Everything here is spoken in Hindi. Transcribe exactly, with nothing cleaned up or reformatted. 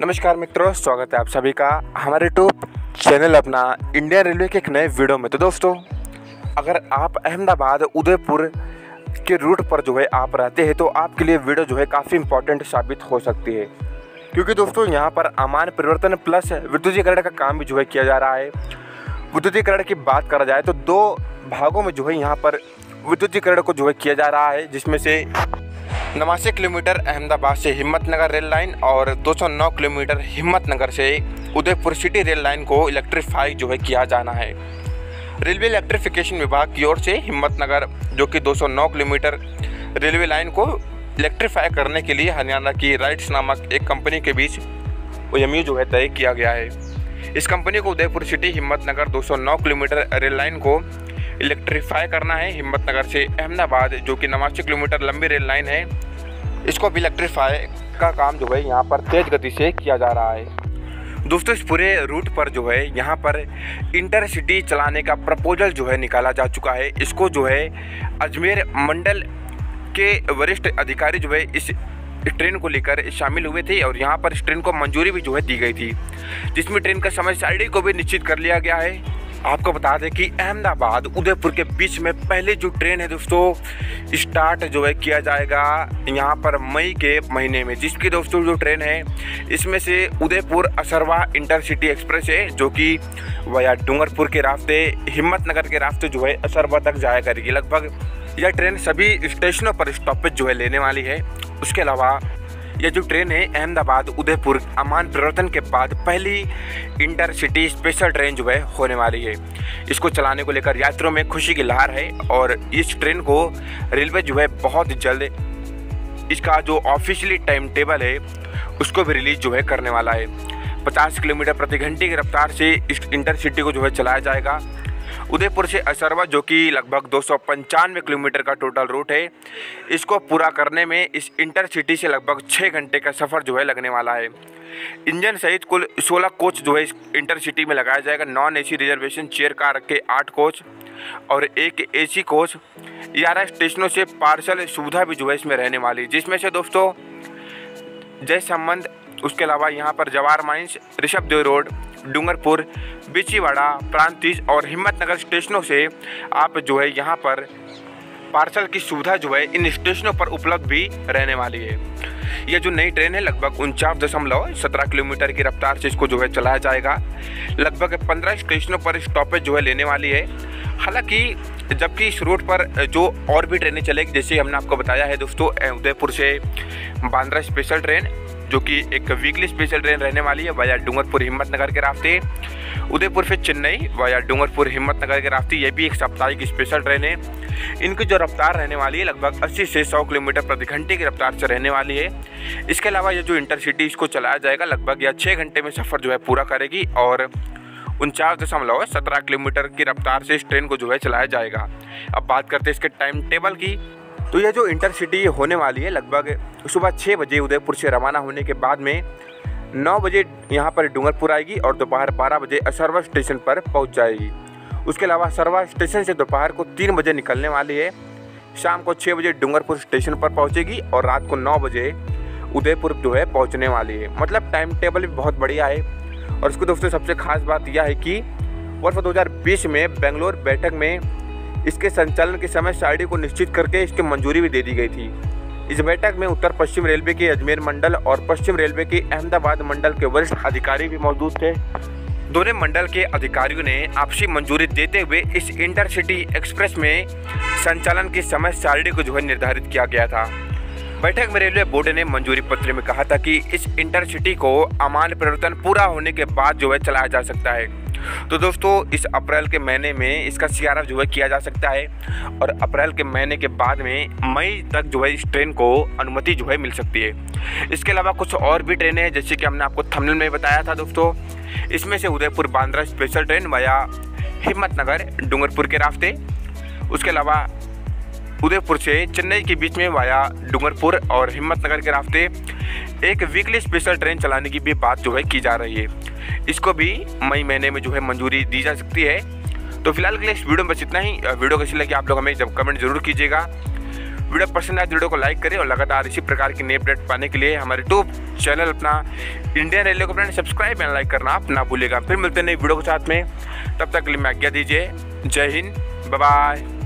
नमस्कार मित्रों, स्वागत है आप सभी का हमारे यूट्यूब चैनल अपना इंडिया रेलवे के एक नए वीडियो में। तो दोस्तों, अगर आप अहमदाबाद उदयपुर के रूट पर जो है आप रहते हैं तो आपके लिए वीडियो जो है काफ़ी इंपॉर्टेंट साबित हो सकती है, क्योंकि दोस्तों यहाँ पर अमान परिवर्तन प्लस विद्युतीकरण का काम भी जो है किया जा रहा है। विद्युतीकरण की बात करा जाए तो दो भागों में जो है यहाँ पर विद्युतीकरण को जो है किया जा रहा है, जिसमें से नवासी किलोमीटर अहमदाबाद से हिम्मतनगर रेल लाइन और दो सौ नौ किलोमीटर हिम्मतनगर से उदयपुर सिटी रेल लाइन को इलेक्ट्रीफाई जो है किया जाना है। रेलवे इलेक्ट्रिफिकेशन विभाग की ओर से हिम्मतनगर जो कि दो सौ नौ किलोमीटर रेलवे लाइन को इलेक्ट्रीफाई करने के लिए हरियाणा की राइट्स नामक एक कंपनी के बीच ओ एम यू जो है तय किया गया है। इस कंपनी को उदयपुर सिटी हिम्मतनगर दो सौ नौ किलोमीटर रेल लाइन को इलेक्ट्रीफाई करना है। हिम्मतनगर से अहमदाबाद जो कि नवासी किलोमीटर लंबी रेल लाइन है, इसको भी इलेक्ट्रीफाई का काम जो है यहाँ पर तेज़ गति से किया जा रहा है। दोस्तों, इस पूरे रूट पर जो है यहाँ पर इंटरसिटी चलाने का प्रपोजल जो है निकाला जा चुका है। इसको जो है अजमेर मंडल के वरिष्ठ अधिकारी जो है इस ट्रेन को लेकर शामिल हुए थे और यहाँ पर इस ट्रेन को मंजूरी भी जो है दी गई थी, जिसमें ट्रेन का समय सारिणी को भी निश्चित कर लिया गया है। आपको बता दें कि अहमदाबाद उदयपुर के बीच में पहले जो ट्रेन है दोस्तों स्टार्ट जो है किया जाएगा यहाँ पर मई के महीने में, जिसकी दोस्तों जो ट्रेन है इसमें से उदयपुर असारवा इंटरसिटी एक्सप्रेस है जो कि वाया डूंगरपुर के रास्ते हिम्मतनगर के रास्ते जो है असारवा तक जाया करेगी। लगभग यह ट्रेन सभी स्टेशनों पर स्टॉपेज जो है लेने वाली है। उसके अलावा यह जो ट्रेन है अहमदाबाद उदयपुर अमान परिवर्तन के बाद पहली इंटरसिटी स्पेशल ट्रेन जो है होने वाली है। इसको चलाने को लेकर यात्रियों में खुशी की लहर है और इस ट्रेन को रेलवे जो है बहुत जल्द इसका जो ऑफिशियली टाइम टेबल है उसको भी रिलीज जो है करने वाला है। पचास किलोमीटर प्रति घंटे की रफ्तार से इस इंटरसिटी को जो है चलाया जाएगा। उदयपुर से असारवा जो कि लगभग दो सौ पंचानवे किलोमीटर का टोटल रूट है, इसको पूरा करने में इस इंटरसिटी से लगभग छः घंटे का सफ़र जो है लगने वाला है। इंजन सहित कुल सोलह कोच जो है इस इंटरसिटी में लगाया जाएगा। Non AC reservation chair car के आठ कोच और एक एसी कोच, ग्यारह स्टेशनों से पार्सल सुविधा भी जो है इसमें रहने वाली, जिसमें से दोस्तों जय संबंध, उसके अलावा यहाँ पर जवाहर माइंस, ऋषभदेव रोड, डूंगरपुर, बिचीवाड़ा, प्रांतीज और हिम्मतनगर स्टेशनों से आप जो है यहाँ पर पार्सल की सुविधा जो है इन स्टेशनों पर उपलब्ध भी रहने वाली है। यह जो नई ट्रेन है लगभग उनचास दशमलव सत्रह किलोमीटर की रफ्तार से इसको जो है चलाया जाएगा। लगभग पंद्रह स्टेशनों पर स्टॉपेज जो है लेने वाली है। हालांकि जबकि इस रूट पर जो और भी ट्रेनें चलेगी, जैसे हमने आपको बताया है दोस्तों उदयपुर से बांद्रा स्पेशल ट्रेन जो कि एक वीकली स्पेशल ट्रेन रहने वाली है वाया डूंगरपुर हिम्मतनगर के रास्ते, उदयपुर से चेन्नई वाया डूंगरपुर हिम्मतनगर के रास्ते, ये भी एक साप्ताहिक स्पेशल ट्रेन है। इनकी जो रफ्तार रहने वाली है लगभग अस्सी से सौ किलोमीटर प्रति घंटे की रफ्तार से रहने वाली है। इसके अलावा ये जो इंटरसिटी इसको चलाया जाएगा लगभग यह छः घंटे में सफ़र जो है पूरा करेगी और उनचास दशमलव सत्रह किलोमीटर की रफ्तार से इस ट्रेन को जो है चलाया जाएगा। अब बात करते हैं इसके टाइम टेबल की, तो यह जो इंटरसिटी होने वाली है लगभग सुबह छः बजे उदयपुर से रवाना होने के बाद में नौ बजे यहाँ पर डूंगरपुर आएगी और दोपहर बारह बजे असारवा स्टेशन पर पहुँच जाएगी। उसके अलावा असारवा स्टेशन से दोपहर को तीन बजे निकलने वाली है, शाम को छः बजे डूंगरपुर स्टेशन पर पहुँचेगी और रात को नौ बजे उदयपुर जो है पहुँचने वाली है। मतलब टाइम टेबल भी बहुत बढ़िया है। और इसको दोस्तों सबसे खास बात यह है कि वर्ष दो हज़ार बीस में बेंगलोर बैठक में इसके संचालन के समय सारिणी को निश्चित करके इसकी मंजूरी भी दे दी गई थी। इस बैठक में उत्तर पश्चिम रेलवे के अजमेर मंडल और पश्चिम रेलवे के अहमदाबाद मंडल के वरिष्ठ अधिकारी भी मौजूद थे। दोनों मंडल के अधिकारियों ने आपसी मंजूरी देते हुए इस इंटरसिटी एक्सप्रेस में संचालन की समय सारिणी को जो है निर्धारित किया गया था। बैठक में रेलवे बोर्ड ने मंजूरी पत्र में कहा था कि इस इंटरसिटी को अमान परिवर्तन पूरा होने के बाद जो है चलाया जा सकता है। तो दोस्तों, इस अप्रैल के महीने में इसका सीआरएफ जो है किया जा सकता है और अप्रैल के महीने के बाद में मई तक जो है इस ट्रेन को अनुमति जो है मिल सकती है। इसके अलावा कुछ और भी ट्रेनें हैं, जैसे कि हमने आपको थंबनेल में बताया था दोस्तों, इसमें से Udaipur Bandra special train via Himmatnagar Dungarpur के रास्ते, उसके अलावा उदयपुर से चेन्नई के बीच में वाया डूंगरपुर और हिम्मतनगर के रास्ते एक वीकली स्पेशल ट्रेन चलाने की भी बात जो है की जा रही है। इसको भी मई महीने में जो है मंजूरी दी जा सकती है। तो फिलहाल के लिए इस वीडियो में बस इतना ही। वीडियो कैसी लगी आप लोग हमें जब कमेंट जरूर कीजिएगा। वीडियो पसंद आए तो वीडियो को लाइक करें और लगातार इसी प्रकार की नई अपडेट पाने के लिए हमारे यूट्यूब चैनल अपना इंडिया रेलवे को फ्रेंड सब्सक्राइब एंड लाइक करना आप ना भूलेगा। फिर मिलते हैं नई वीडियो के साथ में, तब तक के लिए आज्ञा दीजिए। जय हिंद, बाय बाय।